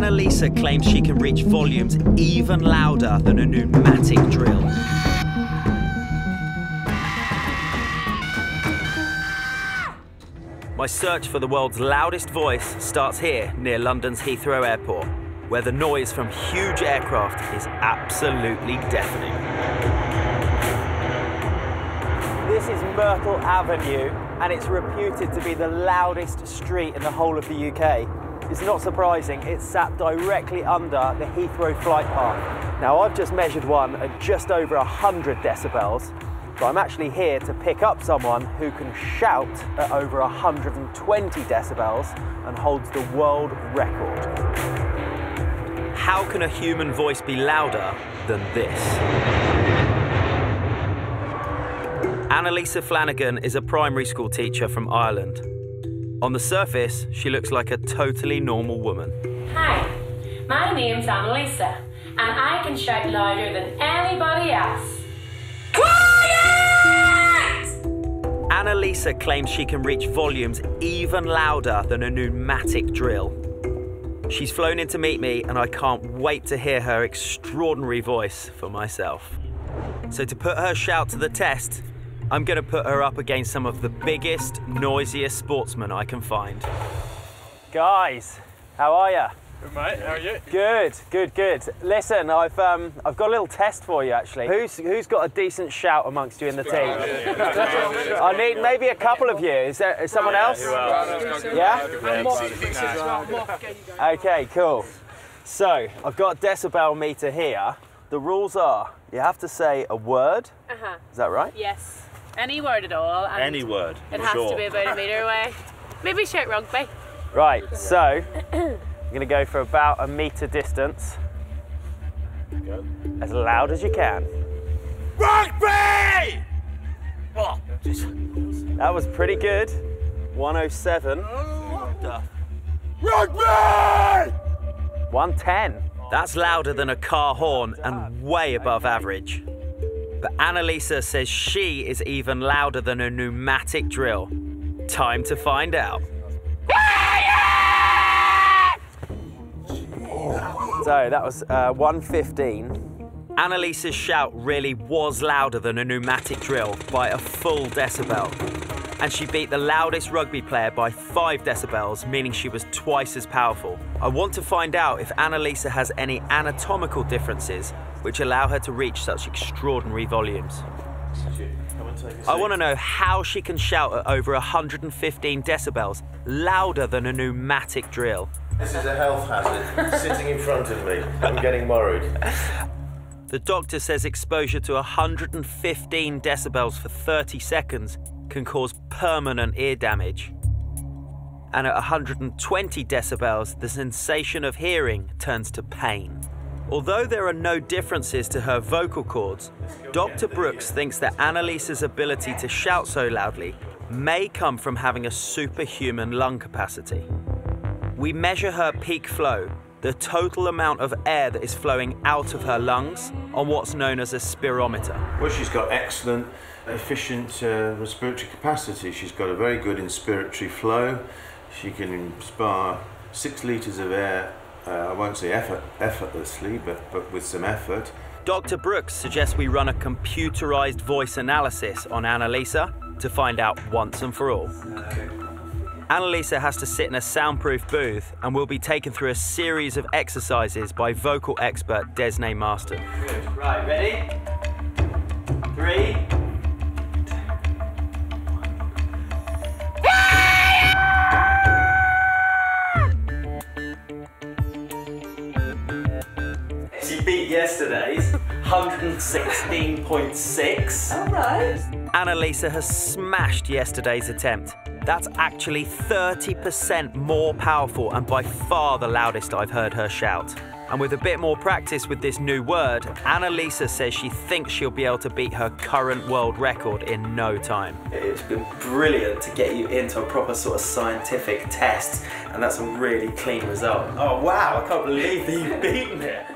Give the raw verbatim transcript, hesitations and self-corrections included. Annalisa claims she can reach volumes even louder than a pneumatic drill. My search for the world's loudest voice starts here, near London's Heathrow Airport, where the noise from huge aircraft is absolutely deafening. This is Myrtle Avenue, and it's reputed to be the loudest street in the whole of the U K. It's not surprising, it's sat directly under the Heathrow flight path. Now, I've just measured one at just over one hundred decibels, but I'm actually here to pick up someone who can shout at over one hundred twenty decibels and holds the world record. How can a human voice be louder than this? Annalisa Flanagan is a primary school teacher from Ireland. On the surface, she looks like a totally normal woman. Hi, my name's Annalisa, and I can shout louder than anybody else. Quiet! Annalisa claims she can reach volumes even louder than a pneumatic drill. She's flown in to meet me, and I can't wait to hear her extraordinary voice for myself. So to put her shout to the test, I'm going to put her up against some of the biggest, noisiest sportsmen I can find. Guys, how are you? Good, mate. How are you? Good, good, good. Listen, I've um, I've got a little test for you, actually. Who's who's got a decent shout amongst you in the team? I need maybe a couple of you. Is there is someone else? Yeah? Okay, cool. So, I've got a decibel meter here. The rules are, you have to say a word. Uh-huh. Is that right? Yes. Any word at all. And any word. It has sure. to be about a metre away. Maybe shout rugby. Right, so I'm going to go for about a metre distance. Go. As loud as you can. Rugby! Oh. That was pretty good. one oh seven. Oh. Rugby! one ten. That's louder than a car horn and way above average. But Annalisa says she is even louder than a pneumatic drill. Time to find out. So that was uh, one fifteen. Annalisa's shout really was louder than a pneumatic drill by a full decibel. And she beat the loudest rugby player by five decibels, meaning she was twice as powerful. I want to find out if Annalisa has any anatomical differences which allow her to reach such extraordinary volumes. I want to know how she can shout at over one hundred fifteen decibels, louder than a pneumatic drill. This is a health hazard, sitting in front of me. I'm getting worried. The doctor says exposure to one hundred fifteen decibels for thirty seconds can cause permanent ear damage. And at one hundred twenty decibels, the sensation of hearing turns to pain. Although there are no differences to her vocal cords, Doctor Brooks thinks that Annalisa's ability to shout so loudly may come from having a superhuman lung capacity. We measure her peak flow, the total amount of air that is flowing out of her lungs, on what's known as a spirometer. Well, she's got excellent efficient uh, respiratory capacity. She's got a very good inspiratory flow. She can inspire six litres of air, uh, I won't say effort, effortlessly, but, but with some effort. Doctor Brooks suggests we run a computerised voice analysis on Annalisa to find out once and for all. Okay. Annalisa has to sit in a soundproof booth and will be taken through a series of exercises by vocal expert Desnée Marston. Good. Right, ready? Three. Yesterday's one hundred sixteen point six. All right. Annalisa has smashed yesterday's attempt. That's actually thirty percent more powerful and by far the loudest I've heard her shout. And with a bit more practice with this new word, Annalisa says she thinks she'll be able to beat her current world record in no time. It's been brilliant to get you into a proper sort of scientific test, and that's a really clean result. Oh wow, I can't believe that you've beaten it.